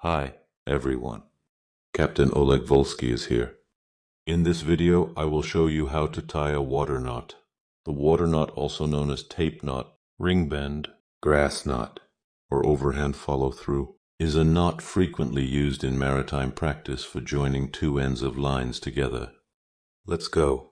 Hi, everyone. Captain Oleg Volsky is here. In this video, I will show you how to tie a water knot. The water knot, also known as tape knot, ring bend, grass knot, or overhand follow-through, is a knot frequently used in maritime practice for joining two ends of lines together. Let's go.